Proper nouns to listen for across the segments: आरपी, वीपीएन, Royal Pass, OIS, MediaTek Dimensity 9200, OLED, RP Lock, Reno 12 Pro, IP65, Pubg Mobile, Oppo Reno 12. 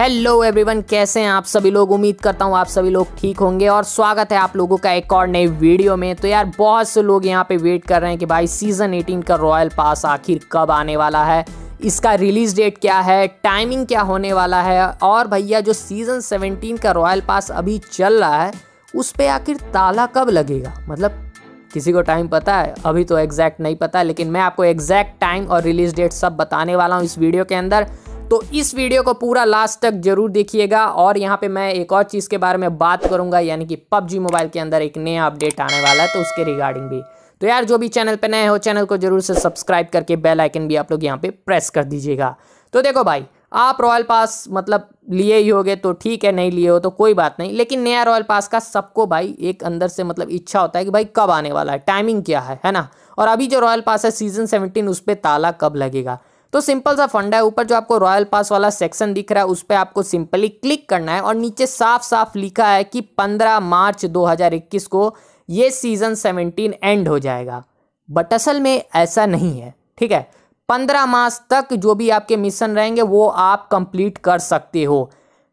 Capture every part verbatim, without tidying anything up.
Hello everyone, कैसे हैं आप सभी लोग। उम्मीद करता हूं आप सभी लोग ठीक होंगे और स्वागत है आप लोगों का एक और नए वीडियो में। तो यार बहुत से लोग यहां पे वेट कर रहे हैं कि भाई सीज़न अठारह का रॉयल पास आखिर कब आने वाला है, इसका रिलीज़ डेट क्या है, टाइमिंग क्या होने वाला है, और भैया जो सीज़न सत्रह का रॉयल पास अभी चल रहा है उस पर आखिर ताला कब लगेगा। मतलब किसी को टाइम पता है, अभी तो एग्जैक्ट नहीं पता, लेकिन मैं आपको एग्जैक्ट टाइम और रिलीज़ डेट सब बताने वाला हूँ इस वीडियो के अंदर। तो इस वीडियो को पूरा लास्ट तक जरूर देखिएगा। और यहाँ पे मैं एक और चीज़ के बारे में बात करूँगा, यानी कि पबजी मोबाइल के अंदर एक नया अपडेट आने वाला है, तो उसके रिगार्डिंग भी। तो यार जो भी चैनल पे नए हो, चैनल को जरूर से सब्सक्राइब करके बेल आइकन भी आप लोग यहाँ पे प्रेस कर दीजिएगा। तो देखो भाई, आप रॉयल पास मतलब लिए ही होगे तो ठीक है, नहीं लिए हो तो कोई बात नहीं, लेकिन नया रॉयल पास का सबको भाई एक अंदर से मतलब इच्छा होता है कि भाई कब आने वाला है, टाइमिंग क्या है, है ना। और अभी जो रॉयल पास है सीजन सत्रह, उस पर ताला कब लगेगा। तो सिंपल सा फंडा है, ऊपर जो आपको रॉयल पास वाला सेक्शन दिख रहा है उस पर आपको सिंपली क्लिक करना है और नीचे साफ साफ लिखा है कि पंद्रह मार्च दो हज़ार इक्कीस को ये सीज़न सत्रह एंड हो जाएगा। बट असल में ऐसा नहीं है, ठीक है। पंद्रह मार्च तक जो भी आपके मिशन रहेंगे वो आप कंप्लीट कर सकते हो।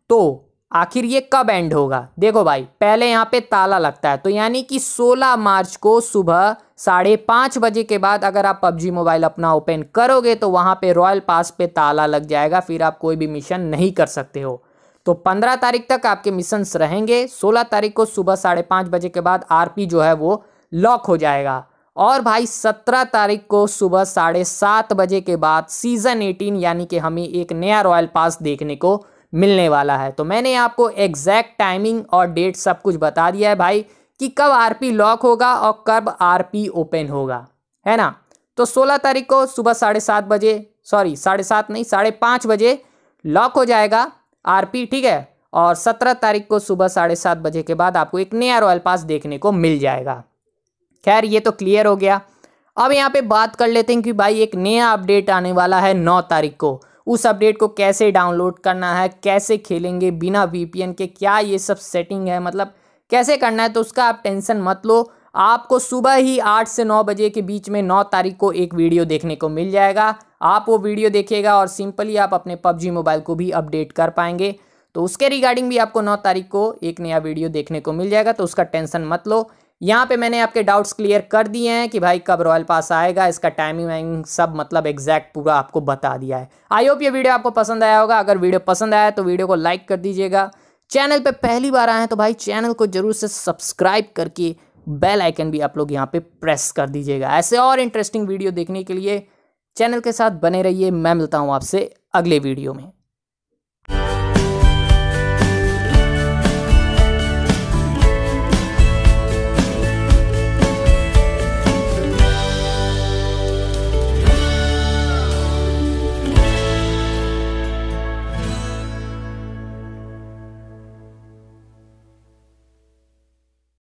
तो आखिर ये कब एंड होगा? देखो भाई, पहले यहाँ पे ताला लगता है, तो यानी कि सोलह मार्च को सुबह साढ़े पाँच बजे के बाद अगर आप पबजी मोबाइल अपना ओपन करोगे तो वहाँ पे रॉयल पास पे ताला लग जाएगा, फिर आप कोई भी मिशन नहीं कर सकते हो। तो पंद्रह तारीख तक आपके मिशंस रहेंगे, सोलह तारीख को सुबह साढ़े पाँच बजे के बाद आरपी जो है वो लॉक हो जाएगा। और भाई सत्रह तारीख को सुबह साढ़े सात बजे के बाद सीज़न अठारह यानी कि हमें एक नया रॉयल पास देखने को मिलने वाला है। तो मैंने आपको एग्जैक्ट टाइमिंग और डेट सब कुछ बता दिया है भाई कि कब आरपी लॉक होगा और कब आरपी ओपन होगा, है ना। तो सोलह तारीख को सुबह साढ़े सात बजे सॉरी साढ़े सात नहीं साढ़े पाँच बजे लॉक हो जाएगा आरपी, ठीक है। और सत्रह तारीख को सुबह साढ़े सात बजे के बाद आपको एक नया रॉयल पास देखने को मिल जाएगा। खैर ये तो क्लियर हो गया। अब यहाँ पे बात कर लेते हैं कि भाई एक नया अपडेट आने वाला है नौ तारीख को, उस अपडेट को कैसे डाउनलोड करना है, कैसे खेलेंगे बिना वीपीएन के, क्या ये सब सेटिंग है, मतलब कैसे करना है। तो उसका आप टेंशन मत लो, आपको सुबह ही आठ से नौ बजे के बीच में नौ तारीख को एक वीडियो देखने को मिल जाएगा। आप वो वीडियो देखिएगा और सिंपली आप अपने पबजी मोबाइल को भी अपडेट कर पाएंगे। तो उसके रिगार्डिंग भी आपको नौ तारीख को एक नया वीडियो देखने को मिल जाएगा, तो उसका टेंशन मत लो। यहाँ पे मैंने आपके डाउट्स क्लियर कर दिए हैं कि भाई कब रॉयल पास आएगा, इसका टाइमिंग वाइमिंग सब मतलब एग्जैक्ट पूरा आपको बता दिया है। आई होप ये वीडियो आपको पसंद आया होगा। अगर वीडियो पसंद आया तो वीडियो को लाइक कर दीजिएगा। चैनल पे पहली बार आए हैं तो भाई चैनल को जरूर से सब्सक्राइब करके बेल आइकन भी आप लोग यहाँ पे प्रेस कर दीजिएगा। ऐसे और इंटरेस्टिंग वीडियो देखने के लिए चैनल के साथ बने रहिए। मैं मिलता हूँ आपसे अगले वीडियो में।